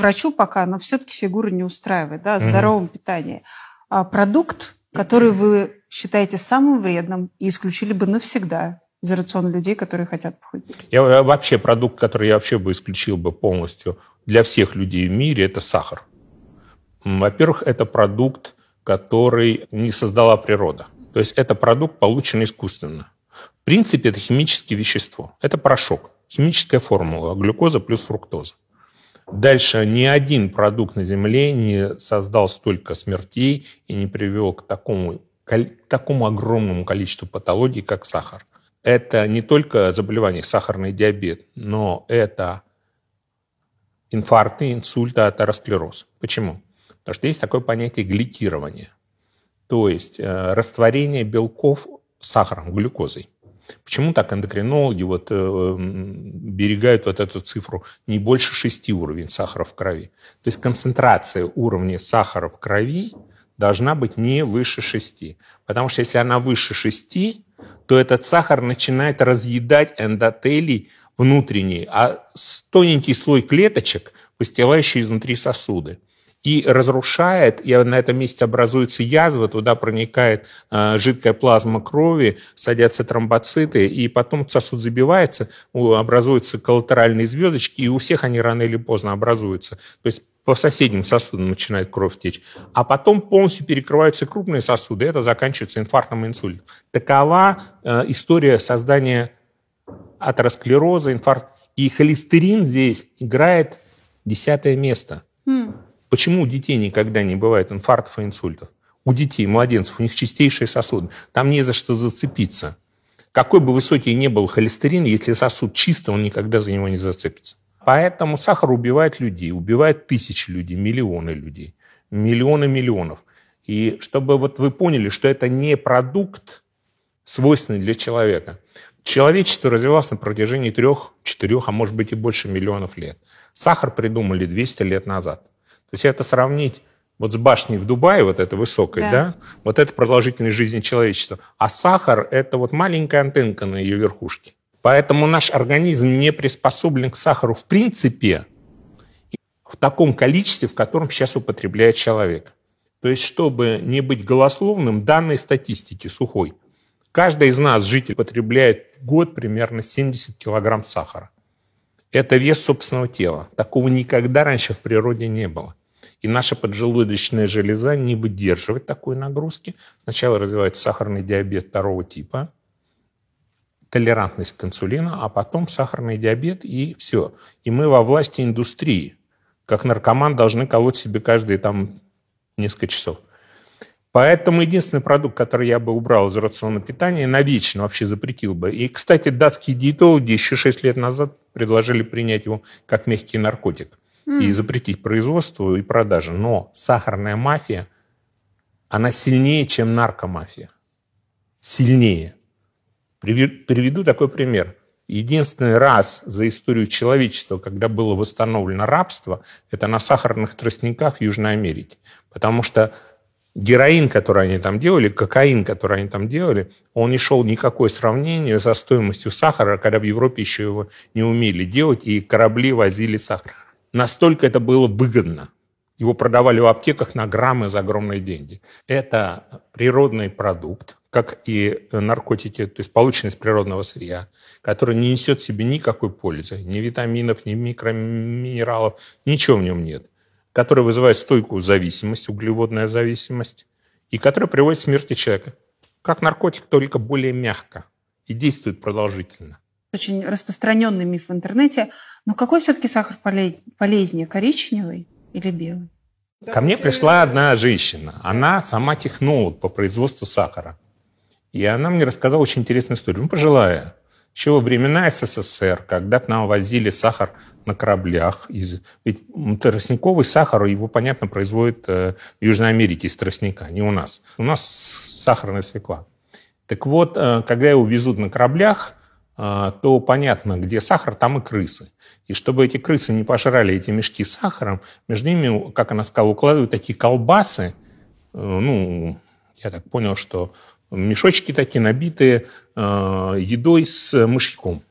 врачу пока, но все-таки фигура не устраивает, да, о здоровом питании. А продукт, который вы считаете самым вредным и исключили бы навсегда из рациона людей, которые хотят похудеть? Я вообще продукт, который я вообще бы исключил бы полностью для всех людей в мире, это сахар. Во-первых, это продукт, который не создала природа. То есть это продукт, полученный искусственно. В принципе, это химическое вещество. Это порошок. Химическая формула. Глюкоза плюс фруктоза. Дальше ни один продукт на Земле не создал столько смертей и не привел к такому огромному количеству патологий, как сахар. Это не только заболевание, сахарный диабет, но это инфаркты, инсульты, атеросклероз. Почему? Потому что есть такое понятие гликирования. То есть растворение белков сахаром, глюкозой. Почему так эндокринологи берегают эту цифру не больше 6 уровней сахара в крови? То есть концентрация уровня сахара в крови должна быть не выше 6. Потому что если она выше 6, то этот сахар начинает разъедать эндотелий внутренний, а тоненький слой клеточек, выстилающий изнутри сосуды. И разрушает, и на этом месте образуется язва, туда проникает жидкая плазма крови, садятся тромбоциты, и потом сосуд забивается, образуются коллатеральные звездочки, и у всех они рано или поздно образуются. То есть по соседним сосудам начинает кровь течь. А потом полностью перекрываются крупные сосуды, и это заканчивается инфарктом и инсультом. Такова история создания атеросклероза, инфаркта. И холестерин здесь играет 10-е место. Почему у детей никогда не бывает инфарктов и инсультов? У детей, младенцев, у них чистейшие сосуды. Там не за что зацепиться. Какой бы высокий ни был холестерин, если сосуд чистый, он никогда за него не зацепится. Поэтому сахар убивает людей, убивает тысячи людей, миллионы миллионов. И чтобы вы поняли, что это не продукт, свойственный для человека. Человечество развивалось на протяжении 3-4, а может быть и больше миллионов лет. Сахар придумали 200 лет назад. То есть это сравнить с башней в Дубае, этой высокой, да? Это продолжительность жизни человечества. А сахар – это маленькая антенка на ее верхушке. Поэтому наш организм не приспособлен к сахару в принципе в таком количестве, в котором сейчас употребляет человек. То есть, чтобы не быть голословным, данные статистики сухой. Каждый из нас, житель, потребляет в год примерно 70 килограмм сахара. Это вес собственного тела. Такого никогда раньше в природе не было. И наша поджелудочная железа не выдерживает такой нагрузки. Сначала развивается сахарный диабет 2 типа, толерантность к инсулину, а потом сахарный диабет и все. И мы во власти индустрии. Как наркоман должны колоть себе каждые несколько часов. Поэтому единственный продукт, который я бы убрал из рациона питания, навечно вообще запретил бы. И, кстати, датские диетологи еще 6 лет назад предложили принять его как мягкий наркотик и запретить производство и продажи. Но сахарная мафия, она сильнее, чем наркомафия. Сильнее. Приведу такой пример. Единственный раз за историю человечества, когда было восстановлено рабство, это на сахарных тростниках в Южной Америке. Потому что героин, который они там делали, кокаин, который они там делали, он не шел никакое сравнение со стоимостью сахара, когда в Европе еще его не умели делать, и корабли возили сахар. Настолько это было выгодно. Его продавали в аптеках на граммы за огромные деньги. Это природный продукт, как и наркотики, то есть полученный из природного сырья, который не несет в себе никакой пользы, ни витаминов, ни микроминералов, ничего в нем нет, который вызывает стойкую зависимость, углеводная зависимость, и который приводит к смерти человека. Как наркотик, только более мягко и действует продолжительно. Очень распространенный миф в интернете. Но какой все-таки сахар полезнее, коричневый или белый? Ко мне пришла одна женщина. Она сама технолог по производству сахара. И она мне рассказала очень интересную историю. Пожилая. Еще во времена СССР, когда к нам возили сахар на кораблях. Ведь тростниковый сахар, его, понятно, производят в Южной Америке из тростника, не у нас. У нас сахарная свекла. Так вот, когда его везут на кораблях, то понятно, где сахар, там и крысы. И чтобы эти крысы не пожрали эти мешки с сахаром, между ними, как она сказала, укладывают такие колбасы. Я так понял, что мешочки такие набитые едой с мышьяком.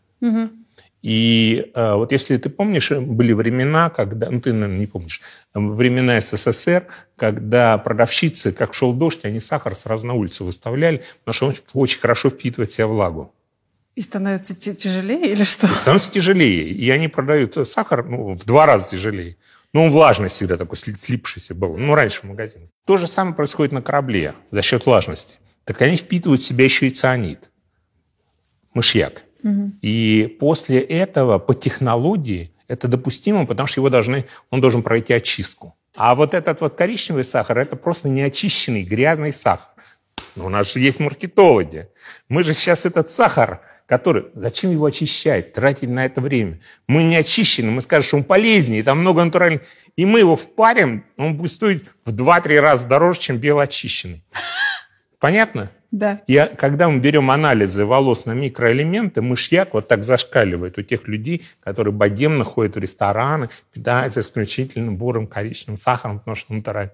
И вот если ты помнишь, были времена, когда... Ну, ты, наверное, не помнишь. Времена СССР, когда продавщицы, как шел дождь, они сахар сразу на улицу выставляли, потому что он очень хорошо впитывает в себя влагу. И становится тяжелее или что? И становится тяжелее. И они продают сахар в 2 раза тяжелее. Но он влажный всегда такой, слипшийся был. Ну, раньше в магазине. То же самое происходит на корабле за счет влажности. Так они впитывают в себя еще и цианид. Мышьяк. Угу. И после этого по технологии это допустимо, потому что его он должен пройти очистку. А вот этот вот коричневый сахар – это просто неочищенный грязный сахар. Но у нас же есть маркетологи. Мы же сейчас этот сахар, который... Зачем его очищать, тратить на это время? Мы не очищены, мы скажем, что он полезнее, там много натуральных... И мы его впарим, он будет стоить в 2-3 раза дороже, чем белоочищенный. Понятно? Да. И когда мы берем анализы волос на микроэлементы, мышьяк вот так зашкаливает у тех людей, которые богемно ходят в рестораны, питаются исключительно бурым коричневым сахаром, потому что натурально.